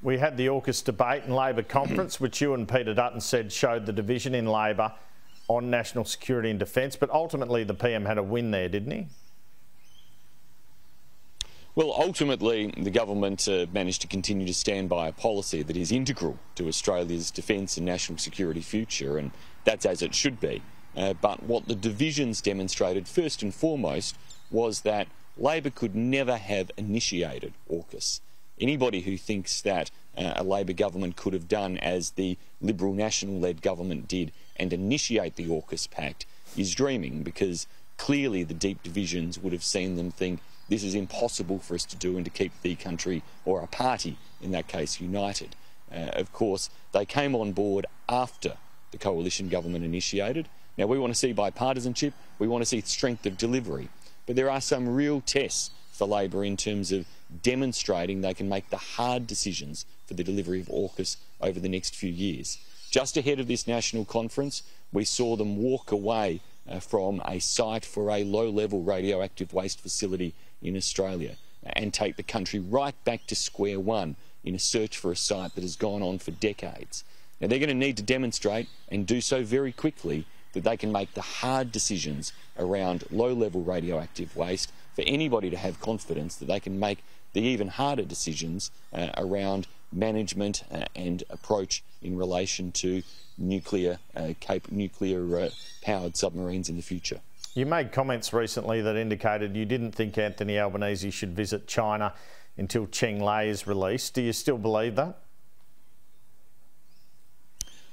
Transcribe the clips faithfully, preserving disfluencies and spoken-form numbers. We had the AUKUS debate and Labor conference, which you and Peter Dutton said showed the division in Labor on national security and defence, but ultimately the P M had a win there, didn't he? Well, ultimately, the government uh, managed to continue to stand by a policy that is integral to Australia's defence and national security future, and that's as it should be. Uh, but what the divisions demonstrated, first and foremost, was that Labor could never have initiated AUKUS. Anybody who thinks that uh, a Labor government could have done as the Liberal-National-led government did and initiate the AUKUS pact is dreaming, because clearly the deep divisions would have seen them think, this is impossible for us to do and to keep the country, or a party in that case, united. Uh, of course, they came on board after the coalition government initiated. Now, we want to see bipartisanship, we want to see strength of delivery, but there are some real tests for Labor in terms of demonstrating they can make the hard decisions for the delivery of AUKUS over the next few years. Just ahead of this national conference, we saw them walk away uh, from a site for a low-level radioactive waste facility in Australia and take the country right back to square one in a search for a site that has gone on for decades. Now, they're going to need to demonstrate, and do so very quickly, that they can make the hard decisions around low-level radioactive waste for anybody to have confidence that they can make the even harder decisions uh, around management uh, and approach in relation to nuclear, uh, cap nuclear uh, powered submarines in the future. You made comments recently that indicated you didn't think Anthony Albanese should visit China until Cheng Lei is released. Do you still believe that?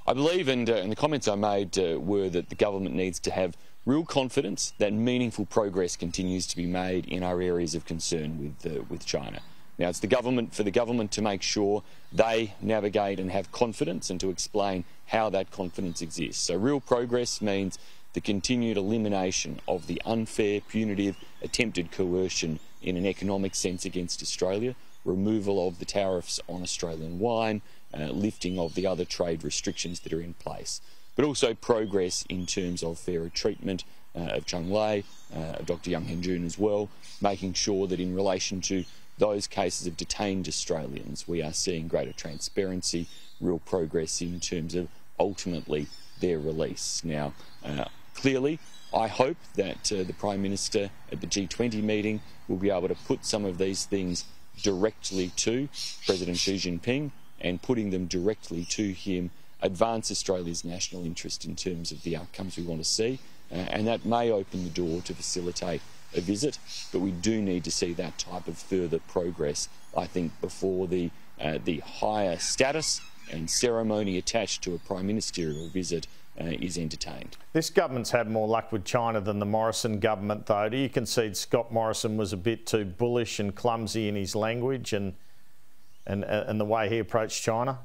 I believe, and, uh, and the comments I made uh, were that the government needs to have real confidence that meaningful progress continues to be made in our areas of concern with, uh, with China. Now, it's the government, for the government to make sure they navigate and have confidence, and to explain how that confidence exists. So real progress means the continued elimination of the unfair, punitive, attempted coercion in an economic sense against Australia, removal of the tariffs on Australian wine, uh, lifting of the other trade restrictions that are in place, but also progress in terms of fairer treatment uh, of Cheng Lei, uh, of Doctor Yang Hengjun as well, making sure that in relation to those cases of detained Australians, we are seeing greater transparency, real progress in terms of ultimately their release. Now, uh, clearly, I hope that uh, the Prime Minister at the G twenty meeting will be able to put some of these things directly to President Xi Jinping, and putting them directly to him advance Australia's national interest in terms of the outcomes we want to see, uh, and that may open the door to facilitate a visit, but we do need to see that type of further progress, I think, before the, uh, the higher status and ceremony attached to a prime ministerial visit uh, is entertained. This government's had more luck with China than the Morrison government, though. Do you concede Scott Morrison was a bit too bullish and clumsy in his language and, and, and the way he approached China?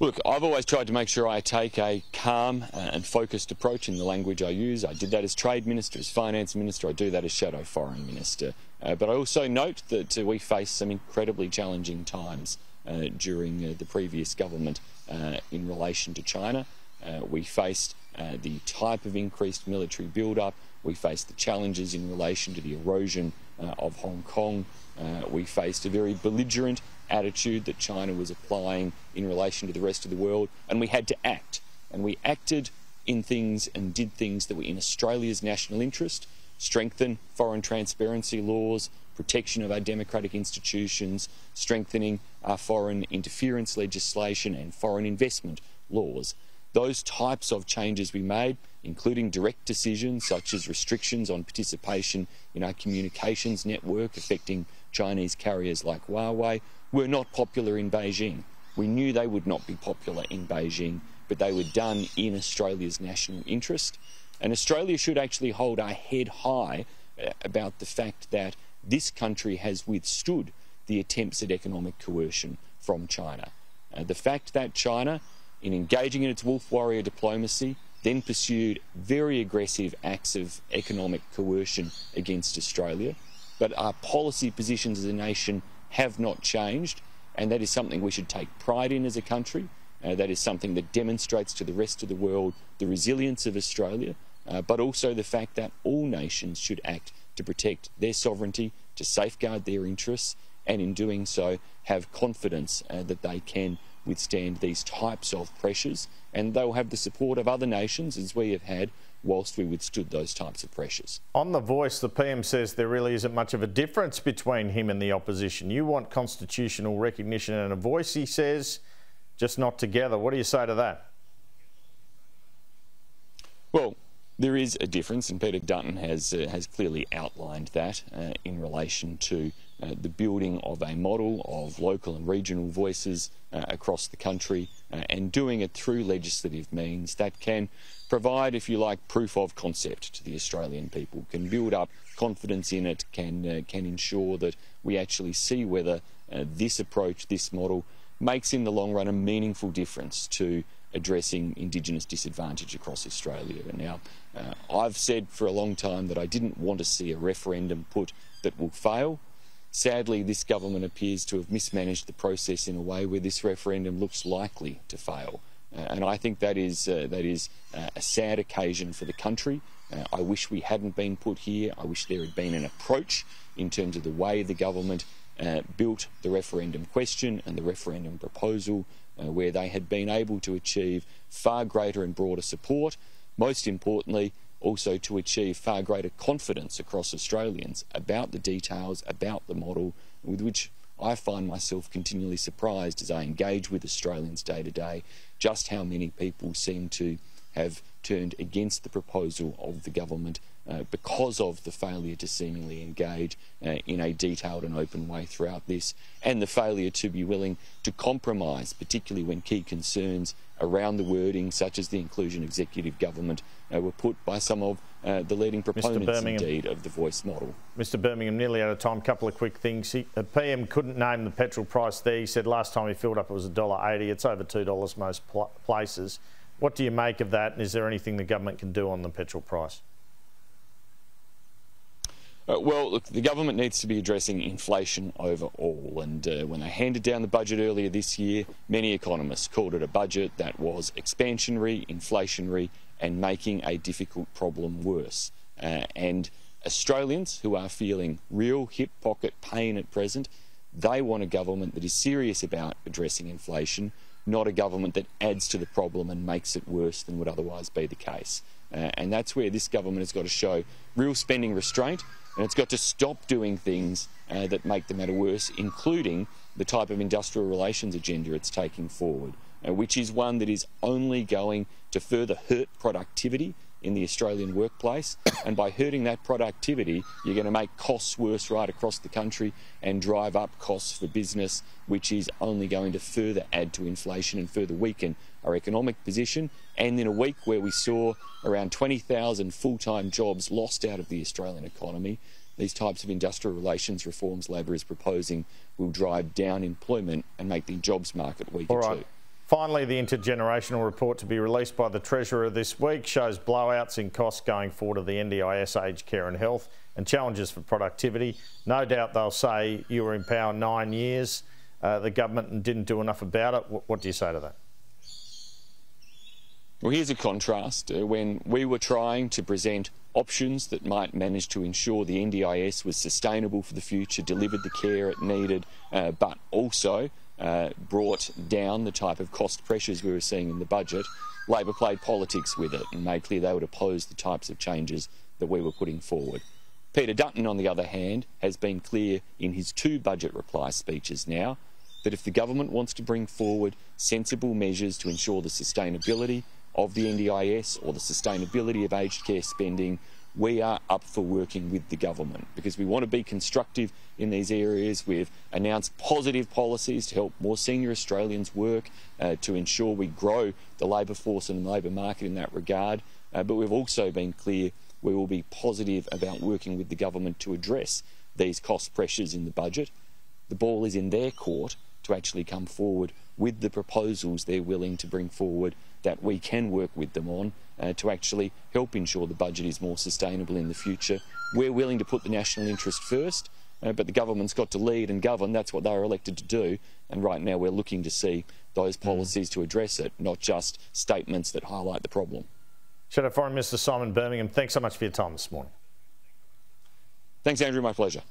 Look, I've always tried to make sure I take a calm and focused approach in the language I use. I did that as Trade Minister, as Finance Minister, I do that as Shadow Foreign Minister. Uh, but I also note that uh, we faced some incredibly challenging times uh, during uh, the previous government uh, in relation to China. Uh, we faced uh, the type of increased military build-up, we faced the challenges in relation to the erosion uh, of Hong Kong, uh, we faced a very belligerent attitude that China was applying in relation to the rest of the world, and we had to act. And we acted in things and did things that were in Australia's national interest: strengthen foreign transparency laws, protection of our democratic institutions, strengthening our foreign interference legislation and foreign investment laws. Those types of changes we made, including direct decisions such as restrictions on participation in our communications network affecting Chinese carriers like Huawei, were not popular in Beijing. We knew they would not be popular in Beijing, but they were done in Australia's national interest. And Australia should actually hold our head high about the fact that this country has withstood the attempts at economic coercion from China. Uh, the fact that China, in engaging in its wolf warrior diplomacy, then pursued very aggressive acts of economic coercion against Australia, but our policy positions as a nation have not changed, and that is something we should take pride in as a country. Uh, that is something that demonstrates to the rest of the world the resilience of Australia, Uh, but also the fact that all nations should act to protect their sovereignty, to safeguard their interests, and in doing so have confidence uh, that they can withstand these types of pressures, and they'll have the support of other nations as we have had whilst we withstood those types of pressures. On The Voice, the P M says there really isn't much of a difference between him and the opposition. You want constitutional recognition and a voice, he says, just not together. What do you say to that? Well, there is a difference, and Peter Dutton has, uh, has clearly outlined that uh, in relation to uh, the building of a model of local and regional voices uh, across the country uh, and doing it through legislative means that can provide, if you like, proof of concept to the Australian people, can build up confidence in it, can, uh, can ensure that we actually see whether uh, this approach, this model, makes in the long run a meaningful difference to addressing Indigenous disadvantage across Australia. Now, uh, I've said for a long time that I didn't want to see a referendum put that will fail. Sadly, this government appears to have mismanaged the process in a way where this referendum looks likely to fail. Uh, and I think that is, uh, that is uh, a sad occasion for the country. Uh, I wish we hadn't been put here. I wish there had been an approach in terms of the way the government uh, built the referendum question and the referendum proposal, Uh, where they had been able to achieve far greater and broader support, most importantly also to achieve far greater confidence across Australians about the details, about the model, with which I find myself continually surprised as I engage with Australians day to day, just how many people seem to have turned against the proposal of the government uh, because of the failure to seemingly engage uh, in a detailed and open way throughout this, and the failure to be willing to compromise, particularly when key concerns around the wording, such as the inclusion of executive government, uh, were put by some of uh, the leading proponents indeed of the voice model. Mister Birmingham, nearly out of time, couple of quick things. He, the P M couldn't name the petrol price there. He said last time he filled up it was one dollar eighty. It's over two dollars most pl places. What do you make of that, and is there anything the government can do on the petrol price? Uh, well, look, the government needs to be addressing inflation overall, and uh, when they handed down the budget earlier this year, many economists called it a budget that was expansionary, inflationary, and making a difficult problem worse. Uh, and Australians who are feeling real hip pocket pain at present, they want a government that is serious about addressing inflation, not a government that adds to the problem and makes it worse than would otherwise be the case. Uh, and that's where this government has got to show real spending restraint, and it's got to stop doing things uh, that make the matter worse, including the type of industrial relations agenda it's taking forward, uh, which is one that is only going to further hurt productivity in the Australian workplace, and by hurting that productivity you're going to make costs worse right across the country and drive up costs for business, which is only going to further add to inflation and further weaken our economic position. And in a week where we saw around twenty thousand full-time jobs lost out of the Australian economy, these types of industrial relations reforms Labor is proposing will drive down employment and make the jobs market weaker too. Finally, the intergenerational report to be released by the Treasurer this week shows blowouts in costs going forward of the N D I S, aged care and health, and challenges for productivity. No doubt they'll say you were in power nine years, uh, the government didn't do enough about it. What, what do you say to that? Well, here's a contrast. Uh, when we were trying to present options that might manage to ensure the N D I S was sustainable for the future, delivered the care it needed, uh, but also Uh, brought down the type of cost pressures we were seeing in the budget, Labor played politics with it and made clear they would oppose the types of changes that we were putting forward. Peter Dutton, on the other hand, has been clear in his two budget reply speeches now that if the government wants to bring forward sensible measures to ensure the sustainability of the N D I S or the sustainability of aged care spending, we are up for working with the government, because we want to be constructive in these areas. We've announced positive policies to help more senior Australians work, uh, to ensure we grow the labour force and the labour market in that regard. Uh, but we've also been clear we will be positive about working with the government to address these cost pressures in the budget. The ball is in their court to actually come forward with the proposals they're willing to bring forward that we can work with them on uh, to actually help ensure the budget is more sustainable in the future. We're willing to put the national interest first, uh, but the government's got to lead and govern. That's what they're elected to do, and right now we're looking to see those policies mm. to address it, not just statements that highlight the problem. Shadow Foreign Minister Simon Birmingham, thanks so much for your time this morning. Thanks, Andrew, my pleasure.